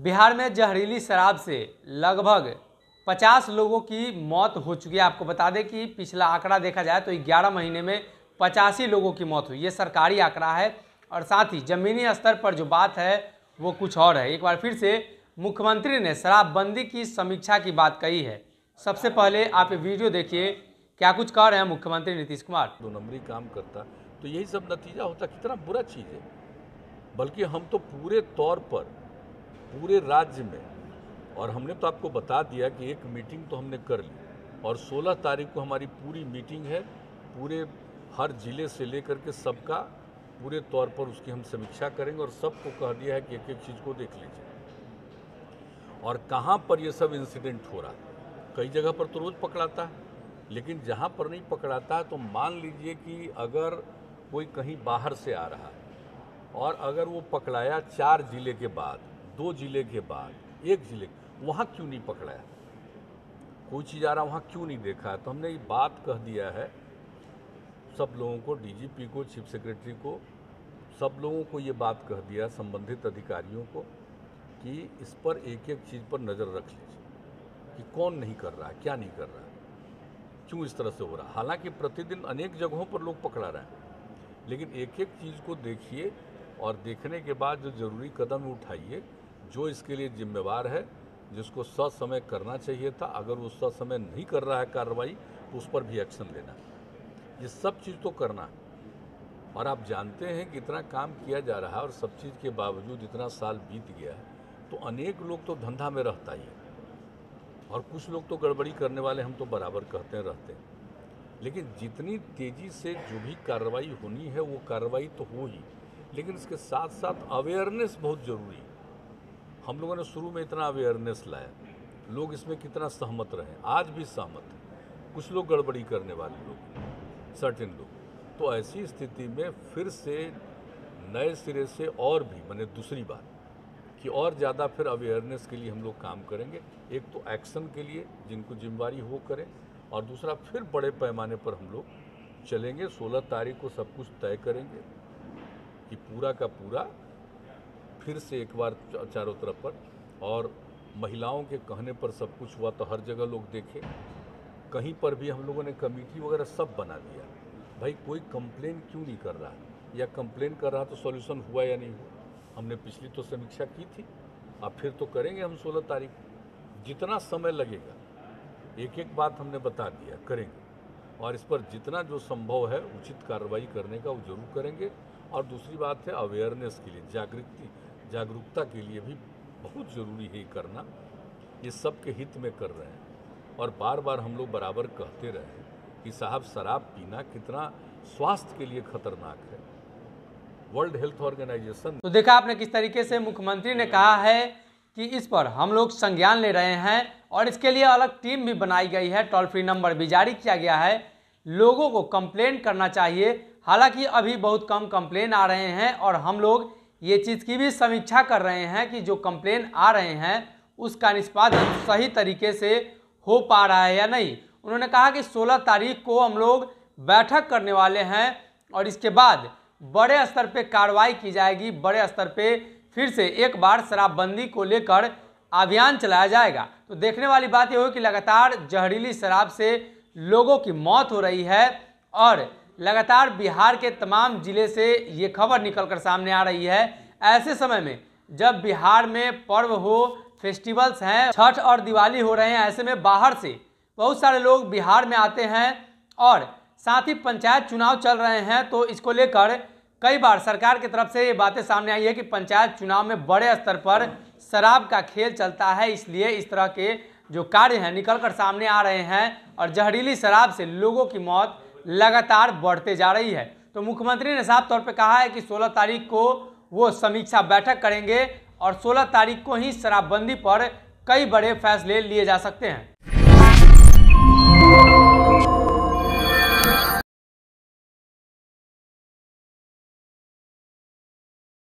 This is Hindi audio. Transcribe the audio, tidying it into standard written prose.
बिहार में जहरीली शराब से लगभग 50 लोगों की मौत हो चुकी है। आपको बता दें कि पिछला आंकड़ा देखा जाए तो 11 महीने में 85 लोगों की मौत हुई, ये सरकारी आंकड़ा है। और साथ ही ज़मीनी स्तर पर जो बात है वो कुछ और है। एक बार फिर से मुख्यमंत्री ने शराबबंदी की समीक्षा की बात कही है। सबसे पहले आप ये वीडियो देखिए, क्या कुछ कह रहे हैं मुख्यमंत्री नीतीश कुमार। दो नंबरी काम करता तो यही सब नतीजा होता, कितना बुरा चीज़ है। बल्कि हम तो पूरे तौर पर पूरे राज्य में, और हमने तो आपको बता दिया कि एक मीटिंग तो हमने कर ली और 16 तारीख को हमारी पूरी मीटिंग है, पूरे हर जिले से लेकर के सबका पूरे तौर पर उसकी हम समीक्षा करेंगे और सबको कह दिया है कि एक एक चीज़ को देख लीजिए। और कहाँ पर ये सब इंसिडेंट हो रहा है, कई जगह पर तो रोज़ पकड़ाता है, लेकिन जहाँ पर नहीं पकड़ाता है तो मान लीजिए कि अगर कोई कहीं बाहर से आ रहा है और अगर वो पकड़ाया 4 जिले के बाद, 2 जिले के बाद, 1 जिले, वहाँ क्यों नहीं पकड़ाया, कोई चीज़ आ रहा वहाँ क्यों नहीं देखा। तो हमने ये बात कह दिया है सब लोगों को, डीजीपी को, चीफ सेक्रेटरी को, सब लोगों को ये बात कह दिया, संबंधित अधिकारियों को, कि इस पर एक एक चीज़ पर नज़र रख लीजिए कि कौन नहीं कर रहा है, क्या नहीं कर रहा है, क्यों इस तरह से हो रहा है। हालांकि प्रतिदिन अनेक जगहों पर लोग पकड़ा रहे हैं, लेकिन एक एक चीज़ को देखिए और देखने के बाद जो जरूरी कदम उठाइए। जो इसके लिए जिम्मेवार है, जिसको ससमय करना चाहिए था, अगर वो ससमय नहीं कर रहा है कार्रवाई, तो उस पर भी एक्शन लेना। ये सब चीज़ तो करना है। और आप जानते हैं कि इतना काम किया जा रहा है और सब चीज़ के बावजूद इतना साल बीत गया है, तो अनेक लोग तो धंधा में रहता ही है और कुछ लोग तो गड़बड़ी करने वाले, हम तो बराबर कहते रहते हैं। लेकिन जितनी तेज़ी से जो भी कार्रवाई होनी है वो कार्रवाई तो हो ही, लेकिन इसके साथ साथ अवेयरनेस बहुत ज़रूरी। हम लोगों ने शुरू में इतना अवेयरनेस लाया, लोग इसमें कितना सहमत रहे, आज भी सहमत हैं, कुछ लोग गड़बड़ी करने वाले लोग, सर्टेन लोग। तो ऐसी स्थिति में फिर से नए सिरे से और भी, मैंने दूसरी बात कि और ज़्यादा फिर अवेयरनेस के लिए हम लोग काम करेंगे। एक तो एक्शन के लिए जिनको जिम्मेदारी हो करें, और दूसरा फिर बड़े पैमाने पर हम लोग चलेंगे। 16 तारीख को सब कुछ तय करेंगे कि पूरा का पूरा फिर से एक बार चारों तरफ पर, और महिलाओं के कहने पर सब कुछ हुआ तो हर जगह लोग देखें, कहीं पर भी हम लोगों ने कमेटी वगैरह सब बना दिया। भाई कोई कंप्लेन क्यों नहीं कर रहा है, या कंप्लेन कर रहा तो सॉल्यूशन हुआ या नहीं हुआ। हमने पिछली तो समीक्षा की थी, अब फिर तो करेंगे हम 16 तारीख, जितना समय लगेगा एक एक बात हमने बता दिया करेंगे, और इस पर जितना जो संभव है उचित कार्रवाई करने का वो जरूर करेंगे। और दूसरी बात है अवेयरनेस के लिए, जागरूकता के लिए भी बहुत ज़रूरी है करना, ये सब के हित में कर रहे हैं। और बार बार हम लोग बराबर कहते रहे कि साहब शराब पीना कितना स्वास्थ्य के लिए खतरनाक है, वर्ल्ड हेल्थ ऑर्गेनाइजेशन। तो देखा आपने किस तरीके से मुख्यमंत्री ने कहा है कि इस पर हम लोग संज्ञान ले रहे हैं, और इसके लिए अलग टीम भी बनाई गई है, टोल फ्री नंबर भी जारी किया गया है, लोगों को कंप्लेन करना चाहिए। हालांकि अभी बहुत कम कंप्लेन आ रहे हैं, और हम लोग ये चीज़ की भी समीक्षा कर रहे हैं कि जो कंप्लेन आ रहे हैं उसका निष्पादन सही तरीके से हो पा रहा है या नहीं। उन्होंने कहा कि 16 तारीख को हम लोग बैठक करने वाले हैं, और इसके बाद बड़े स्तर पे कार्रवाई की जाएगी, बड़े स्तर पे फिर से एक बार शराबबंदी को लेकर अभियान चलाया जाएगा। तो देखने वाली बात यह हो कि लगातार जहरीली शराब से लोगों की मौत हो रही है, और लगातार बिहार के तमाम जिले से ये खबर निकलकर सामने आ रही है। ऐसे समय में जब बिहार में पर्व हो, फेस्टिवल्स हैं, छठ और दिवाली हो रहे हैं, ऐसे में बाहर से बहुत सारे लोग बिहार में आते हैं, और साथ ही पंचायत चुनाव चल रहे हैं, तो इसको लेकर कई बार सरकार की तरफ से ये बातें सामने आई है कि पंचायत चुनाव में बड़े स्तर पर शराब का खेल चलता है, इसलिए इस तरह के जो कार्य हैं निकलकर सामने आ रहे हैं, और जहरीली शराब से लोगों की मौत लगातार बढ़ते जा रही है। तो मुख्यमंत्री ने साफ तौर पे कहा है कि 16 तारीख को वो समीक्षा बैठक करेंगे, और 16 तारीख को ही शराबबंदी पर कई बड़े फैसले लिए जा सकते हैं।